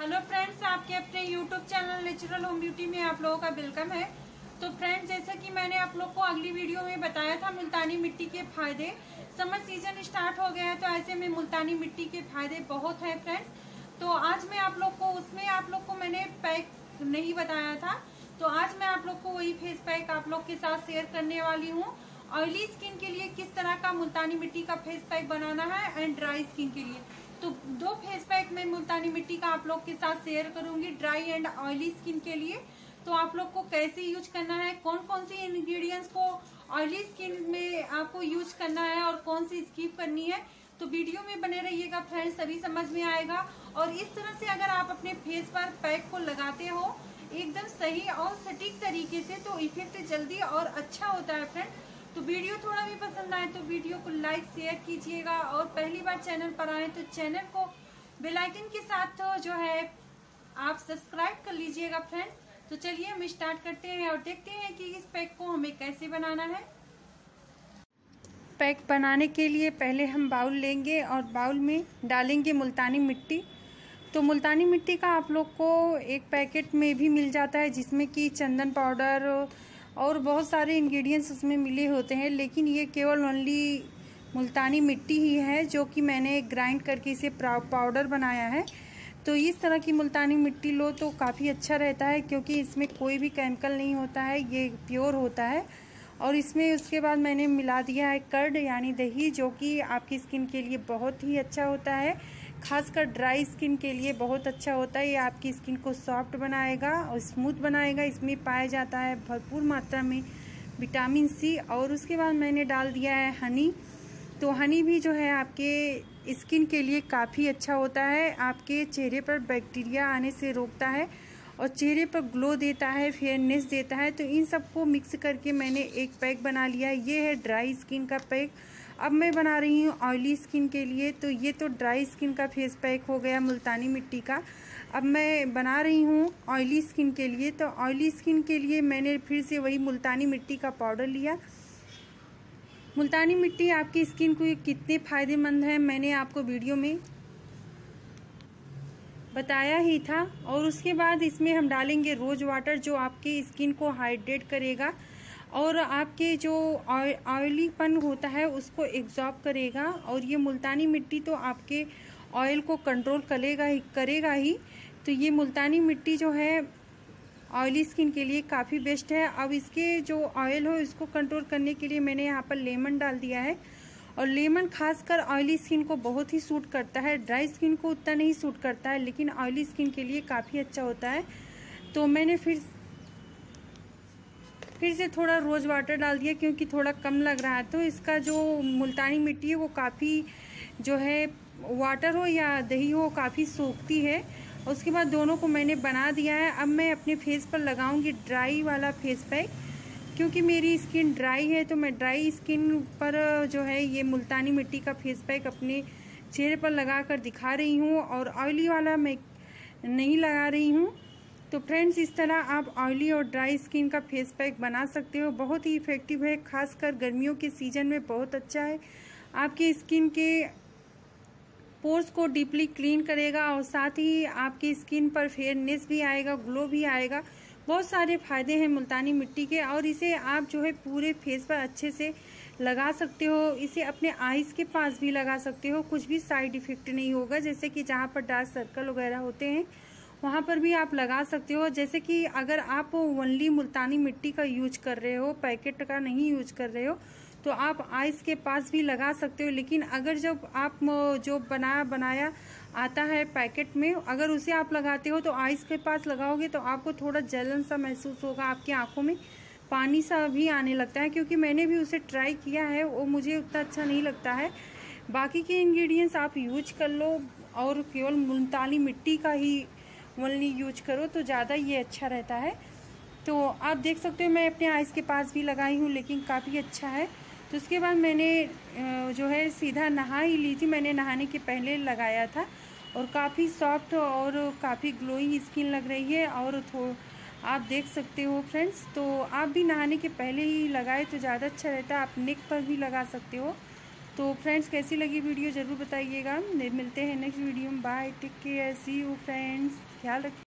Hello friends, आपके अपने YouTube channel natural home beauty में आप लोगों का वेलकम है। तो फ्रेंड्स, जैसा कि मैंने आप लोग को अगली वीडियो में बताया था मुल्तानी मिट्टी के फायदे, समर सीजन स्टार्ट हो गया है तो ऐसे में मुल्तानी मिट्टी के फायदे बहुत है फ्रेंड्स। तो आज मैं आप लोग को उसमें आप लोग को मैंने पैक नहीं बताया था, तो आज मैं आप लोग को वही फेस पैक आप लोग के साथ शेयर करने वाली हूँ। ऑयली स्किन के लिए किस तरह का मुल्तानी मिट्टी का फेस पैक बनाना है एंड ड्राई स्किन के लिए, तो दो फेस पैक मैं मुल्तानी मिट्टी का आप लोग के साथ शेयर करूंगी ड्राई एंड ऑयली स्किन के लिए। तो आप लोग को कैसे यूज करना है, कौन कौन सी इंग्रेडिएंट्स को ऑयली स्किन में आपको यूज करना है और कौन सी स्किप करनी है, तो वीडियो में बने रहिएगा फ्रेंड्स, सभी समझ में आएगा। और इस तरह से अगर आप अपने फेस पर पैक को लगाते हो एकदम सही और सटीक तरीके से तो इफेक्ट जल्दी और अच्छा होता है फ्रेंड्स। तो वीडियो थोड़ा भी पसंद आए तो वीडियो को लाइक शेयर कीजिएगा, और पहली बार चैनल पर आए तो चैनल को बेल आइकन के साथ जो है आप सब्सक्राइब कर लीजिएगा फ्रेंड्स। तो चलिए हम स्टार्ट करते हैं और देखते हैं कि इस पैक को हमें कैसे बनाना है। पैक बनाने के लिए पहले हम बाउल लेंगे और बाउल में डालेंगे मुल्तानी मिट्टी। तो मुल्तानी मिट्टी का आप लोग को एक पैकेट में भी मिल जाता है जिसमें कि चंदन पाउडर और बहुत सारे इंग्रेडिएंट्स उसमें मिले होते हैं, लेकिन ये केवल ओनली मुल्तानी मिट्टी ही है जो कि मैंने ग्राइंड करके इसे पाउडर बनाया है। तो इस तरह की मुल्तानी मिट्टी लो तो काफ़ी अच्छा रहता है क्योंकि इसमें कोई भी केमिकल नहीं होता है, ये प्योर होता है। और इसमें उसके बाद मैंने मिला दिया है कर्ड यानी दही, जो कि आपकी स्किन के लिए बहुत ही अच्छा होता है, खासकर ड्राई स्किन के लिए बहुत अच्छा होता है। ये आपकी स्किन को सॉफ्ट बनाएगा और स्मूथ बनाएगा। इसमें पाया जाता है भरपूर मात्रा में विटामिन सी। और उसके बाद मैंने डाल दिया है हनी। तो हनी भी जो है आपके स्किन के लिए काफ़ी अच्छा होता है, आपके चेहरे पर बैक्टीरिया आने से रोकता है और चेहरे पर ग्लो देता है, फेयरनेस देता है। तो इन सबको मिक्स करके मैंने एक पैक बना लिया। ये है ड्राई स्किन का पैक। अब मैं बना रही हूँ ऑयली स्किन के लिए। तो ये तो ड्राई स्किन का फेस पैक हो गया मुल्तानी मिट्टी का। अब मैं बना रही हूँ ऑयली स्किन के लिए। तो ऑयली स्किन के लिए मैंने फिर से वही मुल्तानी मिट्टी का पाउडर लिया। मुल्तानी मिट्टी आपकी स्किन को कितने फ़ायदेमंद है मैंने आपको वीडियो में बताया ही था। और उसके बाद इसमें हम डालेंगे रोज़ वाटर, जो आपकी स्किन को हाइड्रेट करेगा और आपके जो ऑयलीपन होता है उसको एग्जॉर्ब करेगा। और ये मुल्तानी मिट्टी तो आपके ऑयल को कंट्रोल करेगा ही। तो ये मुल्तानी मिट्टी जो है ऑयली स्किन के लिए काफ़ी बेस्ट है। अब इसके जो ऑयल हो इसको कंट्रोल करने के लिए मैंने यहाँ पर लेमन डाल दिया है। और लेमन खासकर ऑयली स्किन को बहुत ही सूट करता है, ड्राई स्किन को उतना नहीं सूट करता है, लेकिन ऑयली स्किन के लिए काफ़ी अच्छा होता है। तो मैंने फिर से थोड़ा रोज़ वाटर डाल दिया क्योंकि थोड़ा कम लग रहा है। तो इसका जो मुल्तानी मिट्टी है वो काफ़ी जो है वाटर हो या दही हो काफ़ी सोखती है। उसके बाद दोनों को मैंने बना दिया है। अब मैं अपने फेस पर लगाऊंगी ड्राई वाला फेस पैक, क्योंकि मेरी स्किन ड्राई है तो मैं ड्राई स्किन पर जो है ये मुल्तानी मिट्टी का फेस पैक अपने चेहरे पर लगा कर दिखा रही हूँ और ऑयली वाला मैं नहीं लगा रही हूँ। तो फ्रेंड्स, इस तरह आप ऑयली और ड्राई स्किन का फेस पैक बना सकते हो, बहुत ही इफ़ेक्टिव है, खासकर गर्मियों के सीज़न में बहुत अच्छा है। आपकी स्किन के पोर्स को डीपली क्लीन करेगा और साथ ही आपकी स्किन पर फेयरनेस भी आएगा, ग्लो भी आएगा। बहुत सारे फ़ायदे हैं मुल्तानी मिट्टी के, और इसे आप जो है पूरे फेस पर अच्छे से लगा सकते हो। इसे अपने आईज़ के पास भी लगा सकते हो, कुछ भी साइड इफ़ेक्ट नहीं होगा। जैसे कि जहाँ पर डार्क सर्कल वगैरह होते हैं वहाँ पर भी आप लगा सकते हो। जैसे कि अगर आप ओनली मुल्तानी मिट्टी का यूज कर रहे हो, पैकेट का नहीं यूज कर रहे हो, तो आप आइस के पास भी लगा सकते हो। लेकिन अगर जब आप जो बनाया आता है पैकेट में, अगर उसे आप लगाते हो तो आइस के पास लगाओगे तो आपको थोड़ा जलन सा महसूस होगा, आपकी आंखों में पानी सा भी आने लगता है। क्योंकि मैंने भी उसे ट्राई किया है, वो मुझे उतना अच्छा नहीं लगता है। बाकी के इन्ग्रीडियंट्स आप यूज कर लो और केवल मुल्तानी मिट्टी का ही ओनली यूज करो तो ज़्यादा ये अच्छा रहता है। तो आप देख सकते हो मैं अपने आइज़ के पास भी लगाई हूँ, लेकिन काफ़ी अच्छा है। तो उसके बाद मैंने जो है सीधा नहा ही ली थी, मैंने नहाने के पहले लगाया था और काफ़ी सॉफ्ट और काफ़ी ग्लोइंग स्किन लग रही है। और आप देख सकते हो फ्रेंड्स, तो आप भी नहाने के पहले ही लगाए तो ज़्यादा अच्छा रहता है। आप नेक पर भी लगा सकते हो। तो फ्रेंड्स कैसी लगी वीडियो ज़रूर बताइएगा। मिलते हैं नेक्स्ट वीडियो में। Bye, take care, see you friends, ख्याल रखिए।